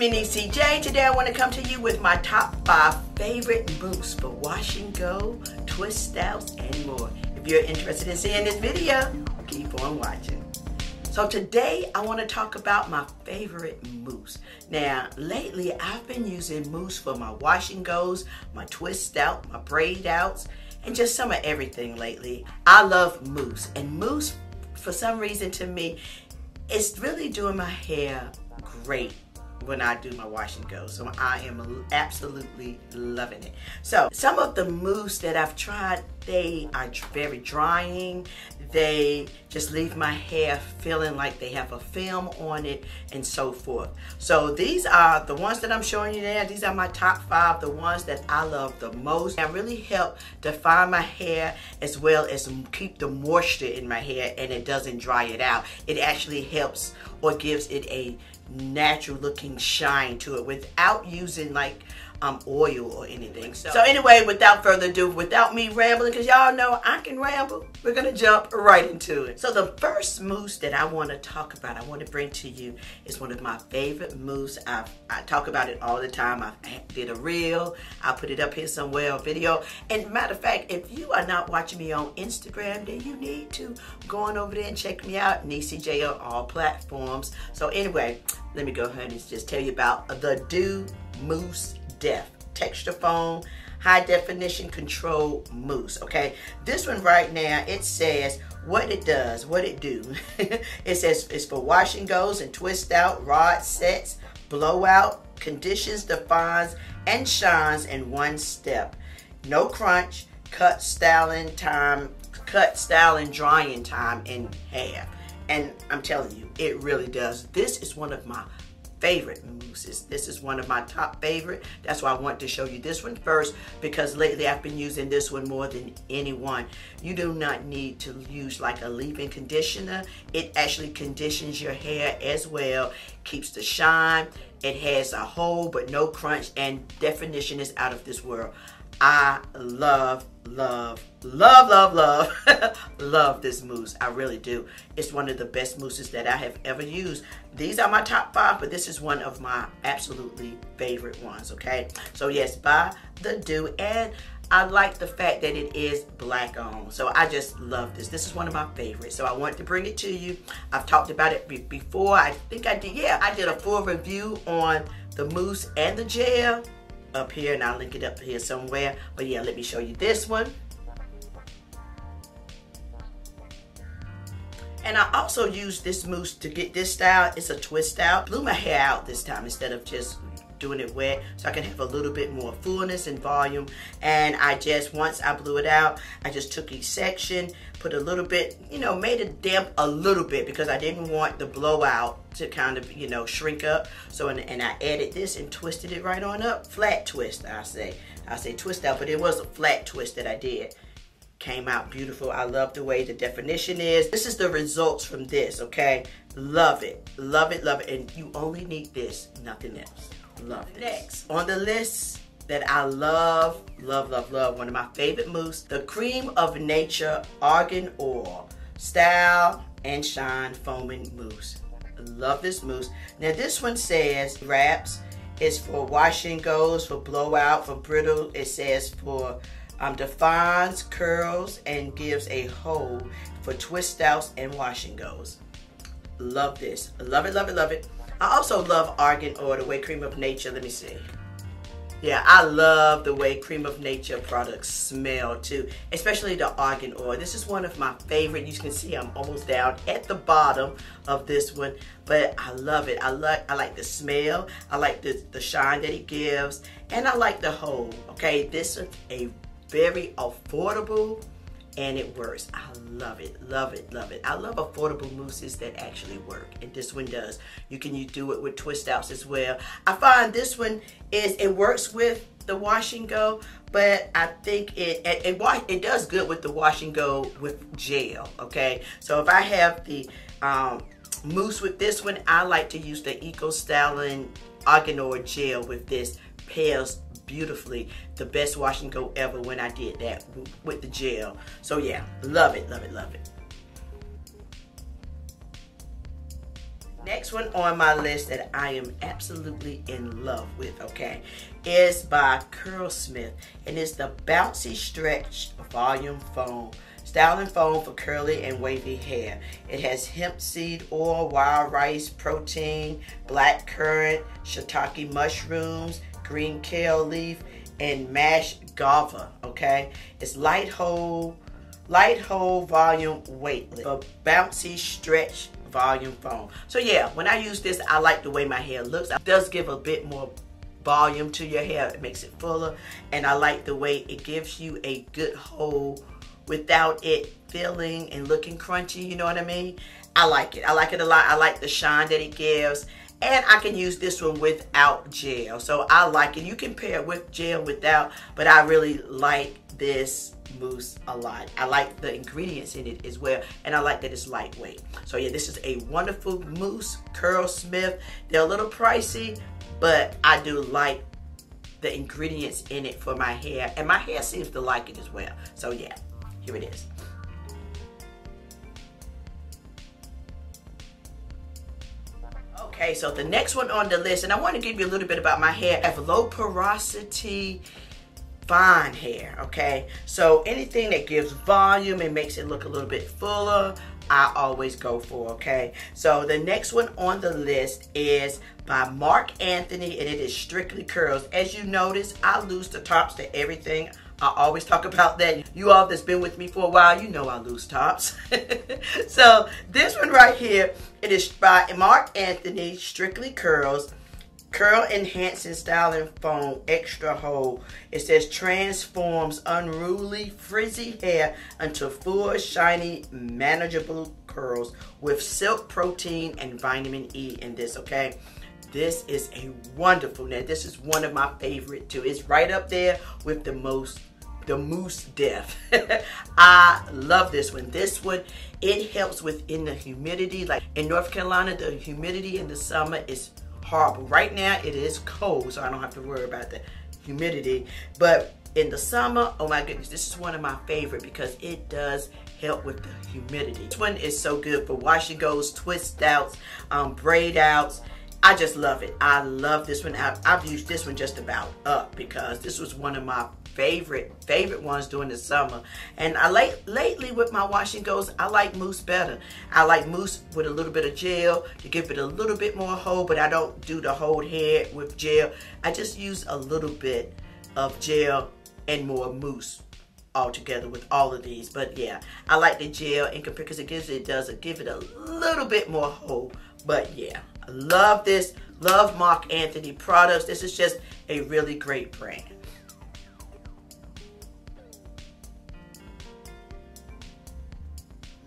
me, NeeCJae. Today I want to come to you with my top 5 favorite mousse for wash and go, twist outs, and more. If you're interested in seeing this video, keep on watching. So today I want to talk about my favorite mousse. Now lately I've been using mousse for my wash and goes, my twist out, my braid outs, and just some of everything lately. I love mousse, and mousse for some reason to me, it's really doing my hair great when I do my wash and go. So I am absolutely loving it. So some of the mousse that I've tried, they are very drying. They just leave my hair feeling like they have a film on it and so forth. So these are the ones that I'm showing you there. These are my top 5, the ones that I love the most. They really help define my hair as well as keep the moisture in my hair, and it doesn't dry it out. It actually helps or gives it a natural looking shine to it without using like oil or anything. So anyway, without further ado, without me rambling, because y'all know I can ramble, we're gonna jump right into it. So the first mousse that I want to talk about, I want to bring to you, is one of my favorite mousse. I talk about it all the time. I did a reel, I put it up here somewhere, a video. And matter of fact, if you are not watching me on Instagram, then you need to go on over there and check me out, NeeCJae on all platforms. So anyway, let me go ahead and just tell you about the Doux Mousse Def texture foam high definition control mousse. Okay, this one right now, it says what it does, what it do. It says it's for wash and goes and twist out, rod sets, blowout, conditions, defines, and shines in one step. No crunch, cut styling time, cut styling drying time in half. And I'm telling you, it really does. This is one of my favorite mousses. This is one of my top favorite. That's why I want to show you this one first, because lately I've been using this one more than anyone. You do not need to use like a leave-in conditioner. It actually conditions your hair as well, keeps the shine. It has a hold but no crunch, and definition is out of this world. I love, love, love, love, love, love this mousse. I really do. It's one of the best mousses that I have ever used. These are my top 5, but this is one of my absolutely favorite ones, okay? So yes, by the Doux, and I like the fact that it is black owned. So I just love this. This is one of my favorites. So I want to bring it to you. I've talked about it before. I think I did, yeah, I did a full review on the mousse and the gel up here, and I'll link it up here somewhere. But yeah, let me show you this one. And I also use this mousse to get this style. It's a twist out. Blew my hair out this time instead of just doing it wet, so I can have a little bit more fullness and volume. And I just, once I blew it out, I just took each section, put a little bit, you know, made it damp a little bit, because I didn't want the blowout to kind of, you know, shrink up. So, and I added this and twisted it right on up. Flat twist, I say twist out, but it was a flat twist that I did. Came out beautiful. I love the way the definition is. This is the results from this, okay? Love it, love it, love it. And you only need this, nothing else. Love this. Next on the list that I love, love, love, love, one of my favorite mousse, the Cream of Nature Argan Oil Style and Shine Foaming Mousse. Love this mousse. Now this one says wraps, it's for wash and goes, for blowout, for brittle. It says for defines, curls, and gives a hold for twist outs and wash and goes. Love this. Love it, love it, love it. I also love Argan Oil, the way Cream of Nature, let me see. Yeah, I love the way Cream of Nature products smell too, especially the Argan Oil. This is one of my favorite. You can see I'm almost down at the bottom of this one, but I love it. I like the smell. I like the shine that it gives, and I like the hold. Okay, this is a very affordable, and it works. I love it, love it, love it. I love affordable mousses that actually work, and this one does. You can do it with twist outs as well. I find this one is, it works with the wash and go, but I think it does good with the wash and go with gel, okay? So if I have the mousse with this one, I like to use the Eco Styling Argan Oil Gel with this. Pairs beautifully, the best wash and go ever when I did that with the gel. So yeah, love it, love it, love it. Next one on my list that I am absolutely in love with, okay, is by Curl Smith, and it's the Bouncy Stretch Volume Foam. Styling foam for curly and wavy hair. It has hemp seed oil, wild rice protein, black currant, shiitake mushrooms, green kale leaf, and mashed guava, okay? It's light hold volume weightless for bouncy stretch volume foam. So yeah, when I use this, I like the way my hair looks. It does give a bit more volume to your hair. It makes it fuller, and I like the way it gives you a good hold without it feeling and looking crunchy, you know what I mean? I like it. I like it a lot. I like the shine that it gives, and I can use this one without gel. So I like it. You can pair it with gel, without, but I really like this mousse a lot. I like the ingredients in it as well, and I like that it's lightweight. So yeah, this is a wonderful mousse, Curl Smith. They're a little pricey, but I do like the ingredients in it for my hair, and my hair seems to like it as well. So yeah. Here it is. Okay, so the next one on the list, and I want to give you a little bit about my hair. I have low porosity, fine hair, okay? So anything that gives volume and makes it look a little bit fuller, I always go for, okay? So the next one on the list is by Marc Anthony, and it is Strictly Curls. As you notice, I lose the tops to everything. I always talk about that. You all that's been with me for a while, you know I lose tops. So this one right here, it is by Marc Anthony, Strictly Curls, Curl Enhancing Styling Foam, Extra Hold. It says transforms unruly, frizzy hair into full, shiny, manageable curls with silk protein and vitamin E in this, okay? This is a wonderful net. This is one of my favorite too. It's right up there with the most Doux Mousse Def. I love this one. This one, it helps within the humidity. Like in North Carolina, the humidity in the summer is horrible. Right now, it is cold, so I don't have to worry about the humidity. But in the summer, oh my goodness, this is one of my favorite because it does help with the humidity. This one is so good for wash and goes, twist outs, braid outs. I just love it. I love this one. I've used this one just about up because this was one of my favorite ones during the summer. And I lately with my wash and goes, I like mousse better. I like mousse with a little bit of gel to give it a little bit more hold, but I don't do the whole head with gel. I just use a little bit of gel and more mousse all together with all of these. But yeah, I like the gel and because it gives it, give it a little bit more hold. But yeah, I love this. Love Marc Anthony products. This is just a really great brand.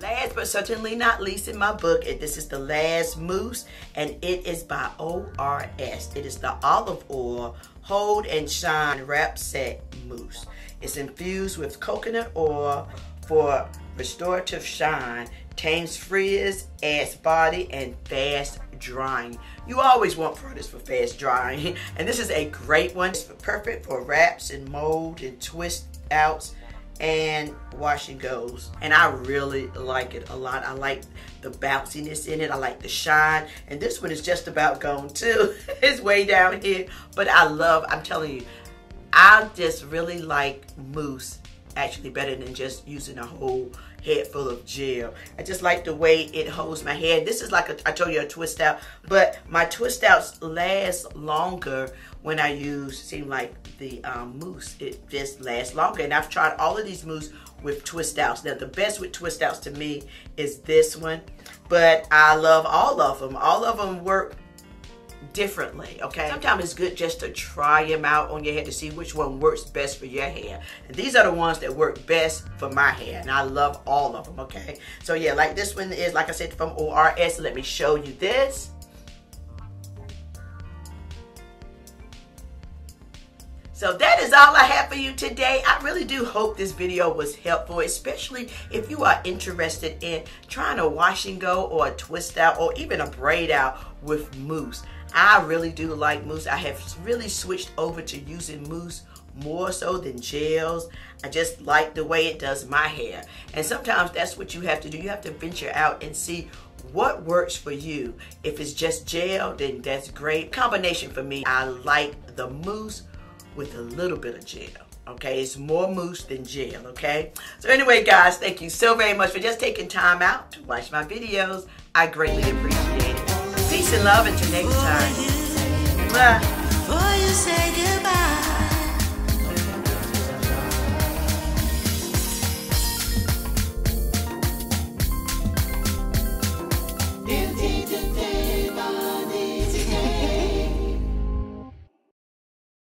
Last but certainly not least in my book, this is the last mousse, and it is by O.R.S. It is the Olive Oil Hold and Shine Wrap Set Mousse. It's infused with coconut oil for restorative shine, tames frizz, adds body, and fast drying. You always want products for fast drying, and this is a great one. It's perfect for wraps and mold and twist outs and wash and goes, and I really like it a lot. I like the bounciness in it. I like the shine, and this one is just about gone too. It's way down here, but I love, I'm telling you, I just really like mousse actually better than just using a whole head full of gel. I just like the way it holds my hair. This is like a, I told you, a twist out, but my twist outs last longer when I use, seem like the mousse, it just lasts longer. And I've tried all of these mousse with twist outs. Now the best with twist outs to me is this one, but I love all of them. All of them work differently, okay? Sometimes it's good just to try them out on your head to see which one works best for your hair. And these are the ones that work best for my hair, and I love all of them, okay? So yeah, like this one is, like I said, from O.R.S. Let me show you this. So that is all I have for you today. I really do hope this video was helpful, especially if you are interested in trying a wash and go or a twist out or even a braid out with mousse. I really do like mousse. I have really switched over to using mousse more so than gels. I just like the way it does my hair. And sometimes that's what you have to do. You have to venture out and see what works for you. If it's just gel, then that's great. Combination for me, I like the mousse with a little bit of gel. Okay, it's more mousse than gel, okay? So anyway, guys, thank you so very much for just taking time out to watch my videos. I greatly appreciate it. Peace and love until next time. Bye.